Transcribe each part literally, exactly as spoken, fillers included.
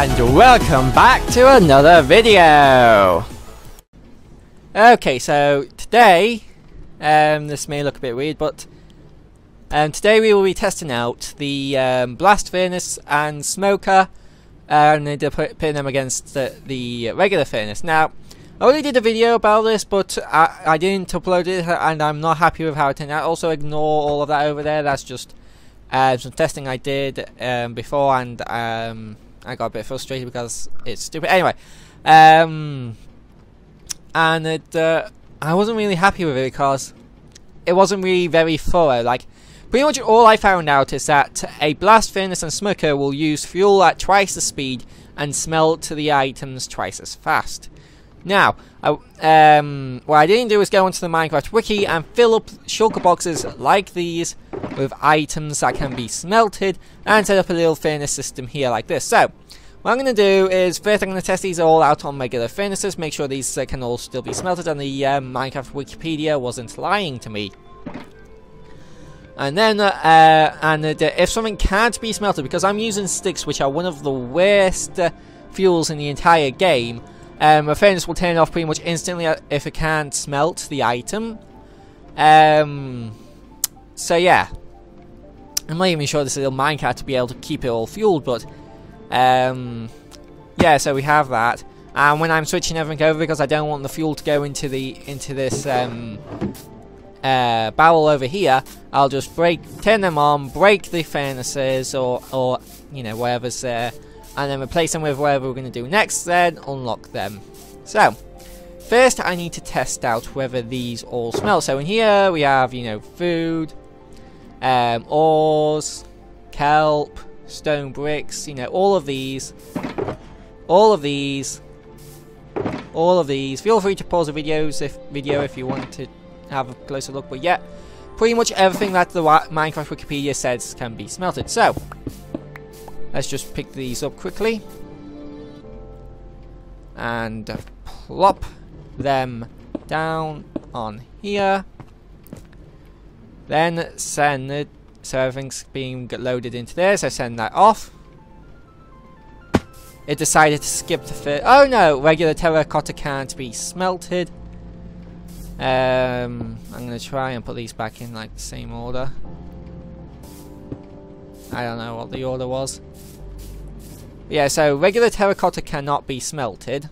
And welcome back to another video! Okay, so today, um, this may look a bit weird, but um, today we will be testing out the um, blast furnace and smoker, uh, and then putting them against the, the regular furnace. Now, I already did a video about this, but I, I didn't upload it, and I'm not happy with how it turned out. Also, ignore all of that over there. That's just uh, some testing I did um, before, and um, I got a bit frustrated because it's stupid. Anyway, um, and it, uh, I wasn't really happy with it because it wasn't really very thorough. Like, pretty much all I found out is that a blast furnace and smoker will use fuel at twice the speed and smelt the items twice as fast. Now, I, um, what I didn't do was go onto the Minecraft wiki and fill up shulker boxes like these with items that can be smelted and set up a little furnace system here like this. So, what I'm going to do is first I'm going to test these all out on regular furnaces, make sure these uh, can all still be smelted, and the uh, Minecraft Wikipedia wasn't lying to me. And then, uh, uh, and uh, if something can't be smelted, because I'm using sticks, which are one of the worst uh, fuels in the entire game, Um, a furnace will turn off pretty much instantly if it can't smelt the item. Um, so yeah, I'm not even sure this little minecart to be able to keep it all fueled, but um, yeah. So we have that, and when I'm switching everything over because I don't want the fuel to go into the into this um, uh, barrel over here, I'll just break, turn them on, break the furnaces or or you know whatever's there. And then replace them with whatever we're going to do next, then unlock them. So, first I need to test out whether these all smell. So in here we have, you know, food, um, ores, kelp, stone bricks, you know, all of these, all of these, all of these. Feel free to pause the videos if, video if you want to have a closer look. But yeah, pretty much everything that the Minecraft Wikipedia says can be smelted. So, let's just pick these up quickly and plop them down on here. Then send it, so everything's being loaded into there, so send that off. It decided to skip the first. Oh no, regular terracotta can't be smelted. Um, I'm going to try and put these back in like the same order. I don't know what the order was. Yeah, so regular terracotta cannot be smelted.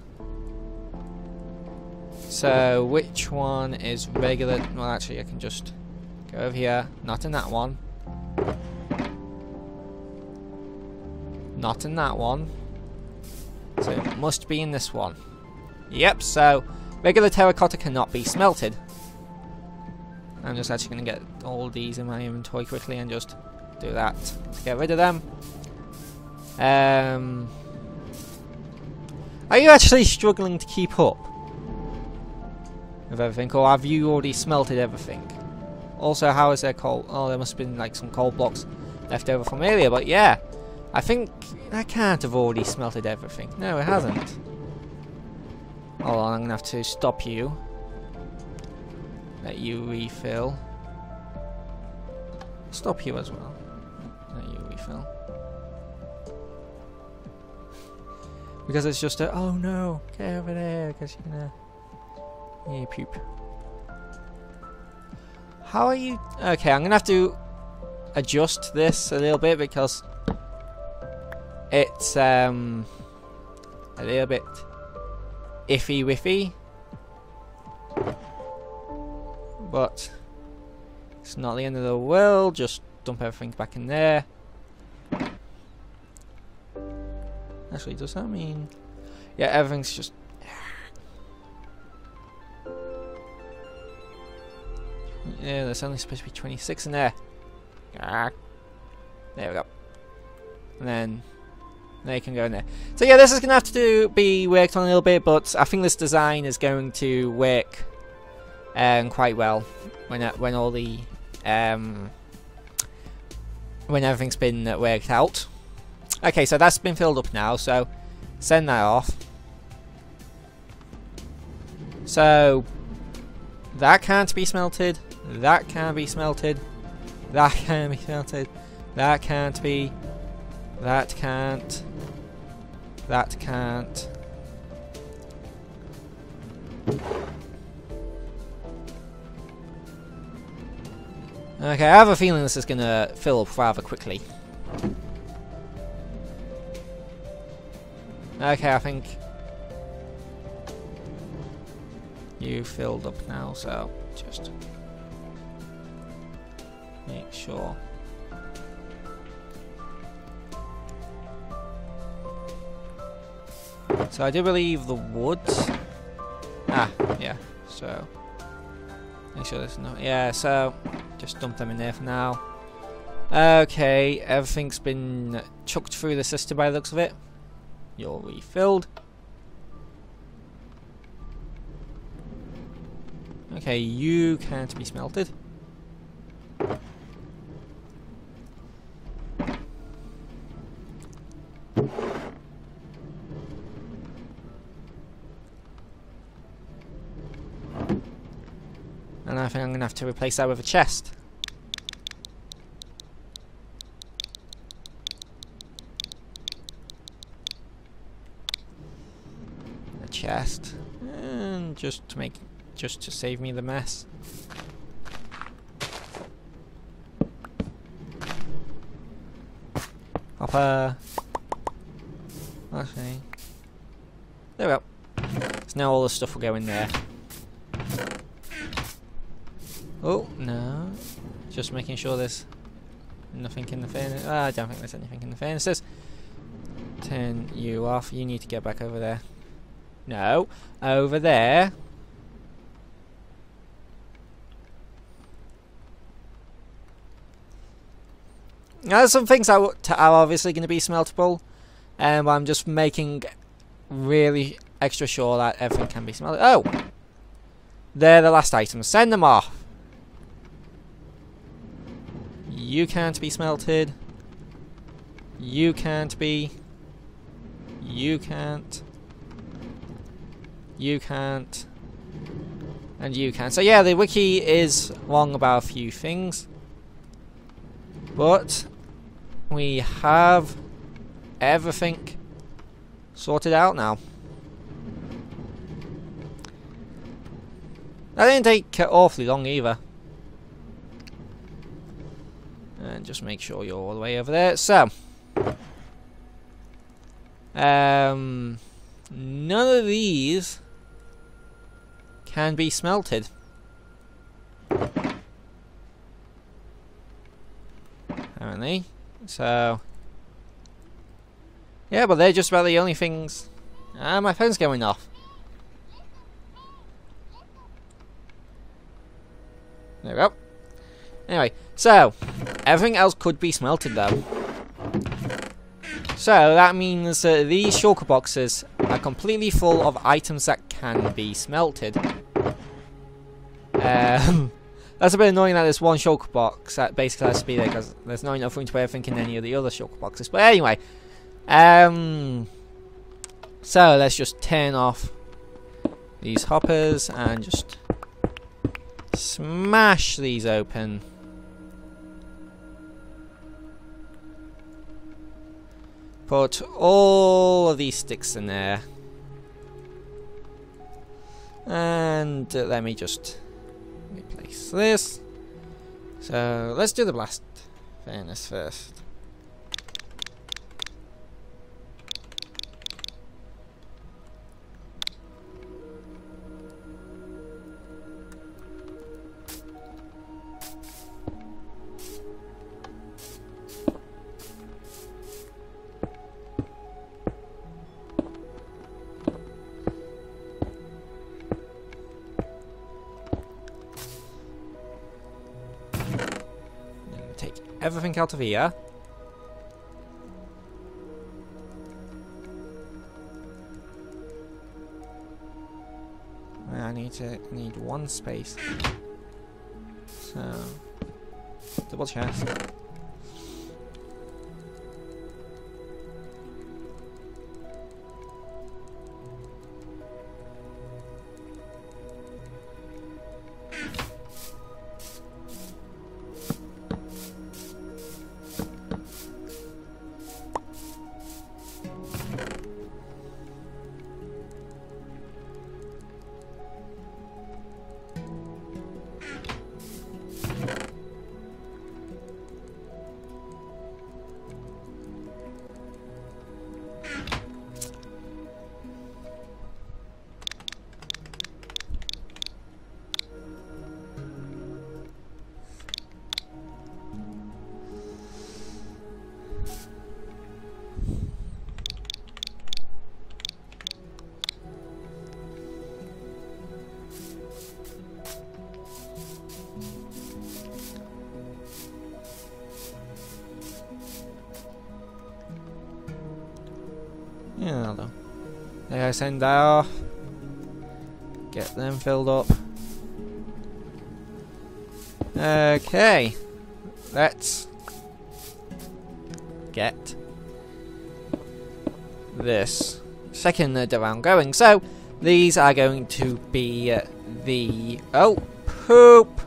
So which one is regular? Well, actually, I can just go over here. Not in that one. Not in that one. So it must be in this one. Yep, so regular terracotta cannot be smelted. I'm just actually going to get all these in my inventory quickly and just do that to get rid of them. Um, are you actually struggling to keep up with everything, or have you already smelted everything? Also, how is there coal? Oh, there must have been like some coal blocks left over from earlier. But yeah, I think I can't have already smelted everything. No, it hasn't. Hold on, I'm gonna have to stop you. Let you refill. Stop you as well. You refill. Because it's just a, oh no, get over there, because you're gonna, yeah, you poop. How are you? Okay, I'm gonna have to adjust this a little bit because it's um a little bit iffy whiffy. But it's not the end of the world, just dump everything back in there. Actually, does that mean... Yeah, everything's just... Yeah, there's only supposed to be twenty-six in there. There we go. And then they can go in there. So yeah, this is going to have to do, be worked on a little bit, but I think this design is going to work um, quite well when, when all the... Um, when everything's been worked out. Okay, so that's been filled up now, so send that off. So that can't be smelted, that can be smelted, that can be smelted, that can't be, that can't, That can't. Okay, I have a feeling this is going to fill up rather quickly. Okay, I think you filled up now, so just make sure. So I do believe the wood. Ah, yeah. So make sure there's no. Yeah. So just dump them in there for now. Okay, everything's been chucked through the system by the looks of it. You're refilled. Okay, you can't be smelted. And I think I'm going to have to replace that with a chest. A chest. And just to make... just to save me the mess. Hopper. Okay. There we go. So now all the stuff will go in there. Oh, no. Just making sure there's nothing in the furnace. Ah, I don't think there's anything in the furnaces. Turn you off. You need to get back over there. No. Over there. Now, there's some things that are obviously going to be smeltable, and um, I'm just making really extra sure that everything can be smelted. Oh! They're the last items. Send them off! You can't be smelted. You can't be. You can't. You can't. And you can't. So yeah, the wiki is wrong about a few things. But we have everything sorted out now. That didn't take awfully long either. And just make sure you're all the way over there. So, um, none of these can be smelted. Apparently. So, yeah, but they're just about the only things. Ah, my phone's going off. There we go. Anyway, so everything else could be smelted though. So that means that uh, these shulker boxes are completely full of items that can be smelted. Um, that's a bit annoying that there's one shulker box that basically has to be there because there's not enough room to put everything in any of the other shulker boxes. But anyway, um, so let's just turn off these hoppers and just smash these open. Put all of these sticks in there. And uh, let me just replace this. So let's do the blast furnace first. Everything out of here. I need to need one space. So double chest. You know, though. There I send that off. Get them filled up. Okay. Let's get this second around going. So, these are going to be uh, the... Oh, poop!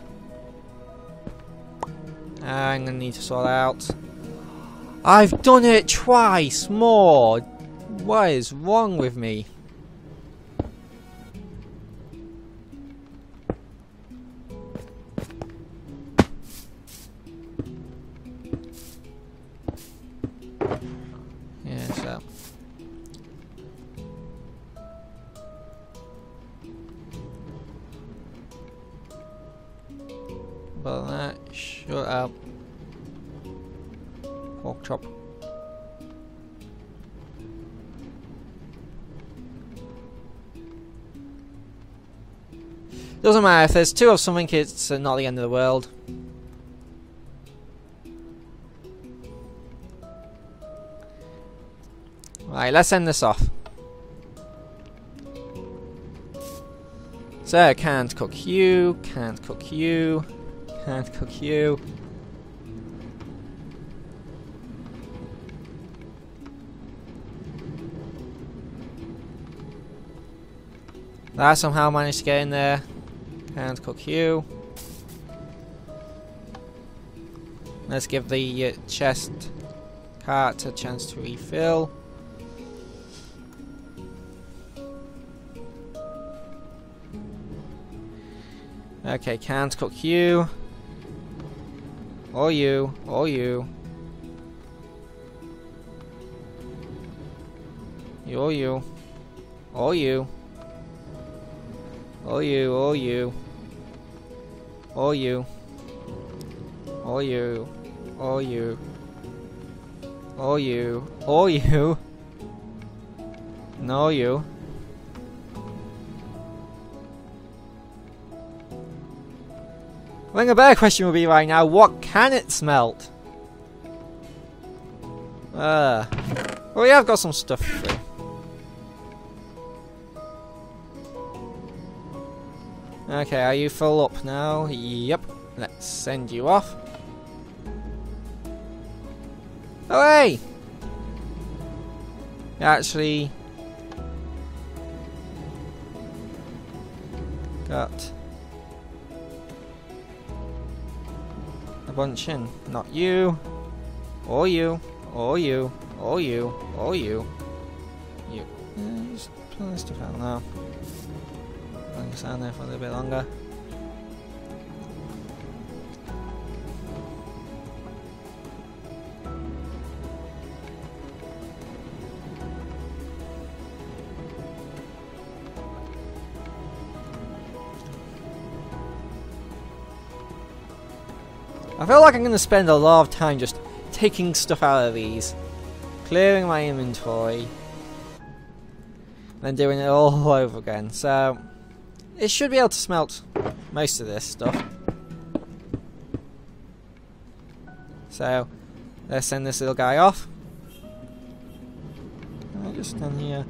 I'm going to need to sort out. I've done it twice more! What is wrong with me? Yeah, so. But that shut up. Pork chop. Doesn't matter if there's two of something, it's not the end of the world. Right, let's end this off. So, can't cook you, can't cook you, can't cook you. That somehow managed to get in there. Can't cook you. Let's give the uh, chest cart a chance to refill. Okay, can't cook you. Or you, or you. You, or you. Or you. Or you, or you. Or you. Or you. Or you. Or you. Or you. No, you. I think a better question would be right now, what can it smelt? Uh, well, yeah, I've got some stuff for you. Okay, are you full up now? Yep. Let's send you off. Away! Actually... Got... a bunch in. Not you. Or you. Or you. Or you. Or you. You. Uh, just pull this stuff out now. Stand there for a little bit longer. I feel like I'm going to spend a lot of time just taking stuff out of these, clearing my inventory, and doing it all over again. So. It should be able to smelt most of this stuff. So, let's send this little guy off. Can I just stand here?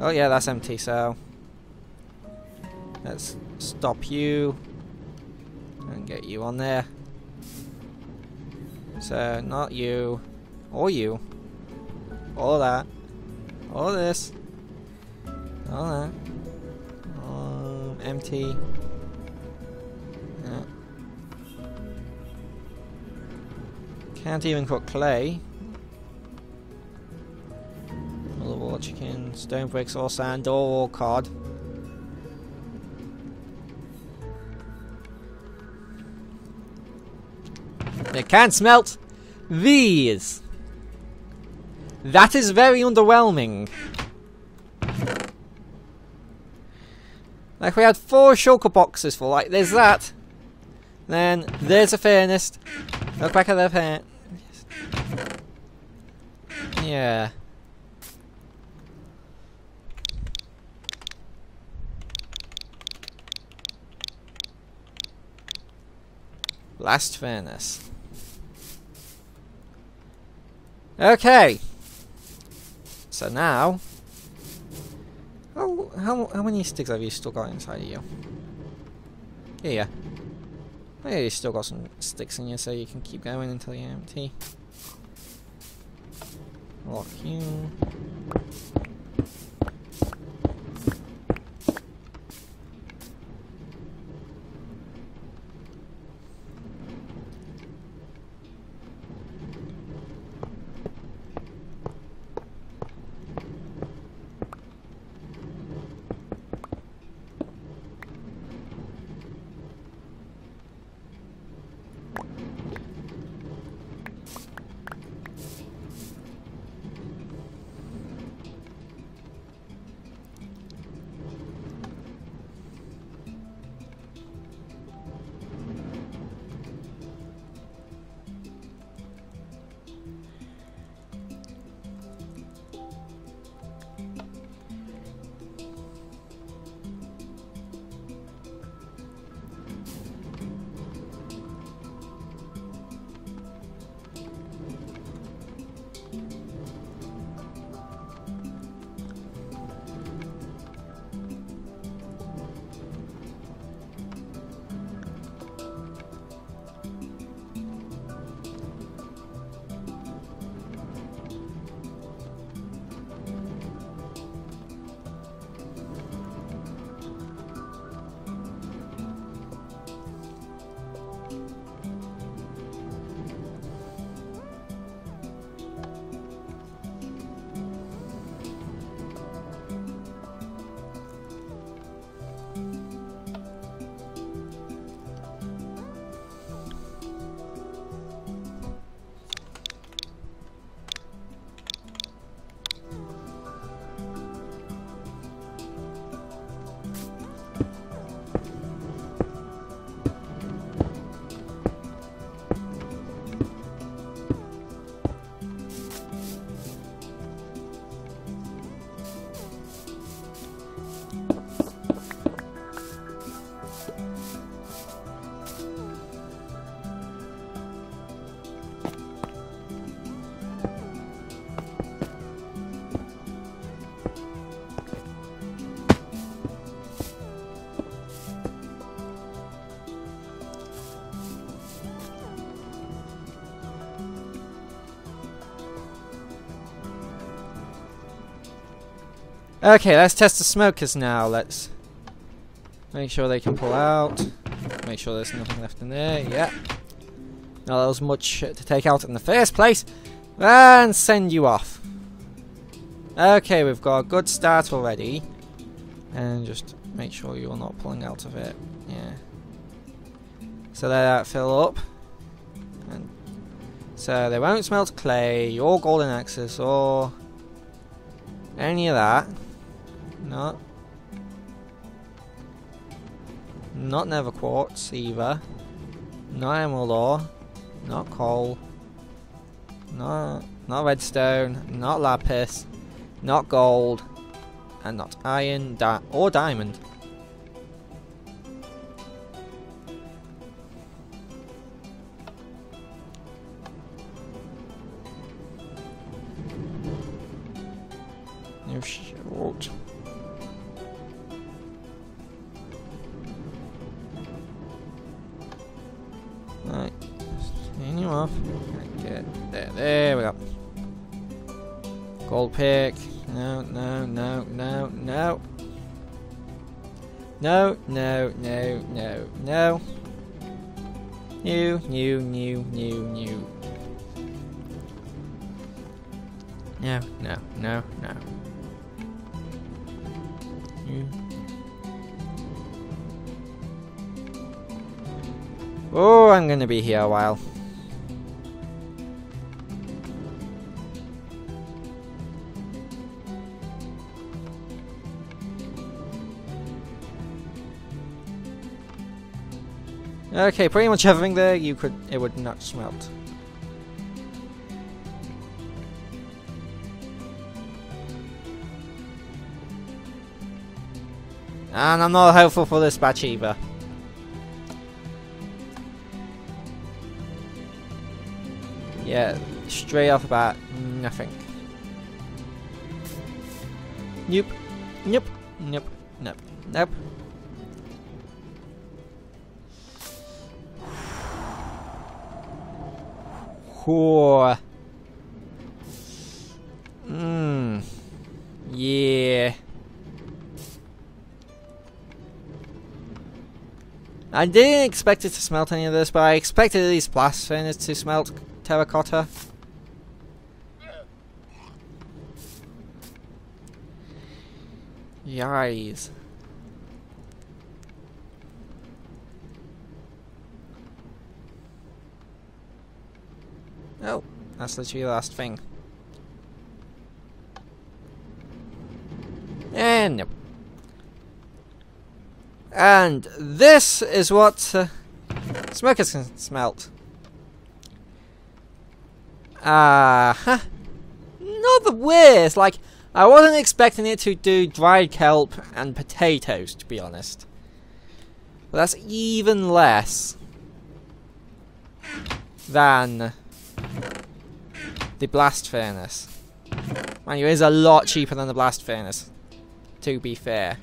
Oh yeah, that's empty, so... Let's stop you. And get you on there. So, not you. Or you. All that. All this. All that. Empty. Yeah. Can't even cook clay. All the water chicken, stone bricks, or sand, or cod. They can smelt these. That is very underwhelming. Like, we had four shulker boxes full. Like, there's that. Then, there's a furnace. Look back at the furnace. Yeah. Last furnace. Okay. So now, how, how, how many sticks have you still got inside of you? Here. Oh, yeah, you still got some sticks in you, so you can keep going until you're empty. Lock you. Okay, let's test the smokers now. Let's make sure they can pull out. Make sure there's nothing left in there. Yeah. Not as much to take out in the first place. And send you off. Okay, we've got a good start already. And just make sure you're not pulling out of it. Yeah. So let that fill up. And so they won't smelt clay or golden axes or any of that. Not, not never quartz either, not emerald ore, not coal, not, not redstone, not lapis, not gold, and not iron di or diamond. Right, turn you off. Get there. There we go. Gold pick. No, no, no, no, no. No, no, no, no, no. New, new, new, new, new. No, no, no, no. Oh, I'm gonna be here a while. Okay, pretty much everything there you could, it would not smelt. And I'm not hopeful for this batch either. Yeah, straight off the bat, nothing. Nope. Nope. Nope. Nope. Nope. Whoa. Mmm. Yeah. I didn't expect it to smelt any of this, but I expected these blast furnaces to smelt terracotta. Yikes. Oh, that's literally the last thing. And nope. And this is what uh, smokers can smelt. Ah, uh, huh. Not the worst. Like, I wasn't expecting it to do dried kelp and potatoes, to be honest. But that's even less than the blast furnace. Mind you, it is a lot cheaper than the blast furnace, to be fair.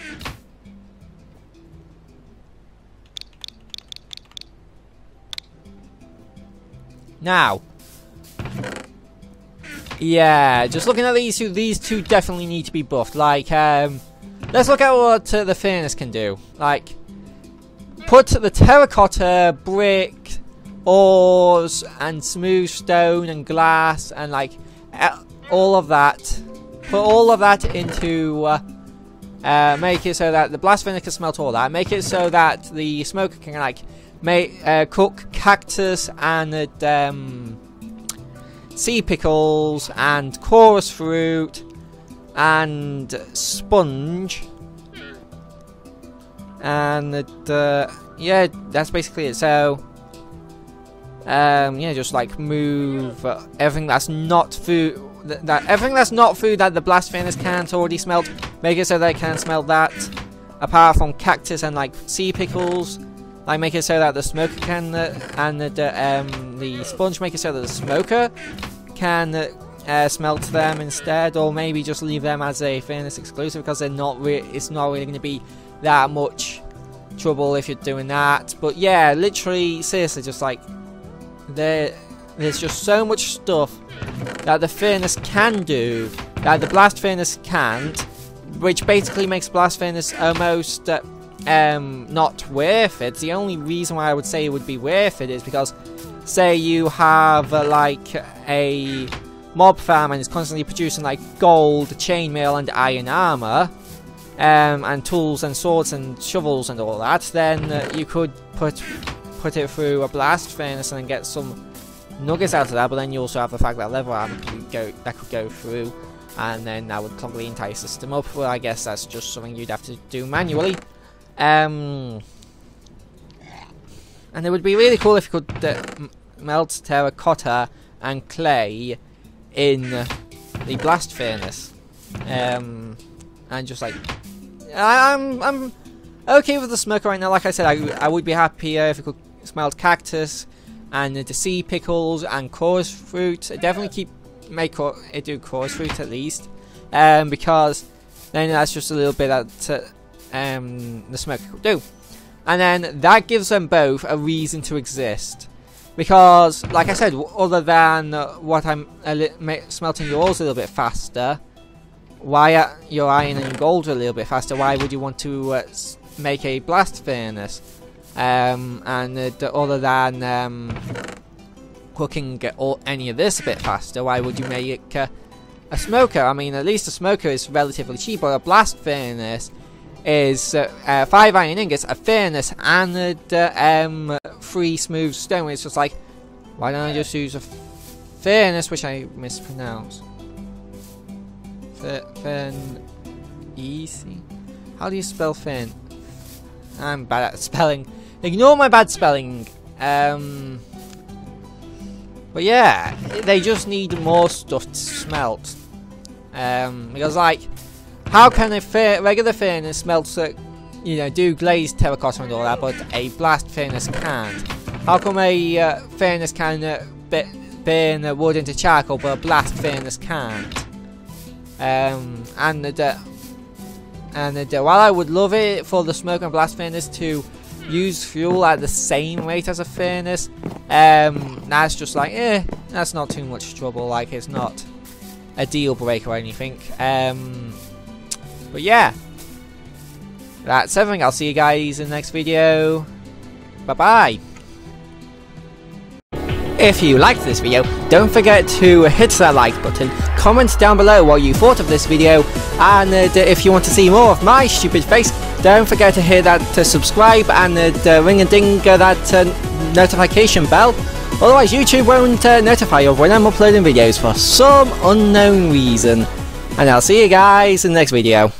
Now, yeah, just looking at these two, these two definitely need to be buffed. Like, um, let's look at what uh, the furnace can do. Like, put the terracotta, brick, ores, and smooth stone, and glass, and like, all of that. Put all of that into, uh, uh, make it so that the blast furnace can smelt all that. Make it so that the smoker can, like, make, uh, cook cactus and um, sea pickles and chorus fruit and sponge and uh, yeah, that's basically it. So um, yeah, just like move uh, everything that's not food, th that everything that's not food that the blast furnace can't already smelt, make it so they can smelt that. Apart from cactus and like sea pickles. Like, make it so that the smoker can, uh, and the, um, the sponge, make it so that the smoker can uh, uh, smelt them instead, or maybe just leave them as a furnace exclusive, because they're not re it's not really going to be that much trouble if you're doing that. But yeah, literally, seriously, just like, there, there's just so much stuff that the furnace can do, that the blast furnace can't, which basically makes blast furnace almost... Uh, Um, not worth it. The only reason why I would say it would be worth it is because, say you have uh, like a mob farm and it's constantly producing like gold, chainmail and iron armor, um, and tools and swords and shovels and all that, then uh, you could put put it through a blast furnace and get some nuggets out of that, but then you also have the fact that level armor could go, that could go through, and then that would clog the entire system up. Well, I guess that's just something you'd have to do manually. Um, and it would be really cool if you could uh, melt terracotta and clay in the blast furnace. Um, and just like, I, I'm I'm okay with the smoker right now. Like I said, I, I would be happier if you could smelt cactus and the sea pickles and chorus fruit. Definitely keep make it do chorus fruit at least, um, because then that's just a little bit that. Uh, Um, the smoker could do, and then that gives them both a reason to exist, because like I said, other than uh, what I'm uh, smelting yours a little bit faster, why uh, your iron and gold a little bit faster, why would you want to uh, make a blast furnace, um, and uh, other than um, cooking all, any of this a bit faster, why would you make uh, a smoker? I mean, at least a smoker is relatively cheap, but a blast furnace is uh, uh, five iron ingots, a furnace, and uh, um, three smooth stone. It's just like, why don't I just use a furnace, which I mispronounce? Fern, easy. How do you spell fern? I'm bad at spelling. Ignore my bad spelling. Um, but yeah, they just need more stuff to smelt, um, because like. How can a fir regular furnace smelt, uh, you know, do glazed terracotta and all that, but a blast furnace can't? How come a uh, furnace can uh, burn uh, wood into charcoal, but a blast furnace can't? Um, and uh, And uh, while I would love it for the smoke and blast furnace to use fuel at the same rate as a furnace, um, that's just like, eh, that's not too much trouble. Like, it's not a deal breaker or anything. Um, but yeah, that's everything. I'll see you guys in the next video. Bye bye. If you liked this video, don't forget to hit that like button, comment down below what you thought of this video, and uh, if you want to see more of my stupid face, don't forget to hit that uh, subscribe and uh, ring a ding uh, that uh, notification bell, otherwise YouTube won't uh, notify you when I'm uploading videos for some unknown reason. And I'll see you guys in the next video.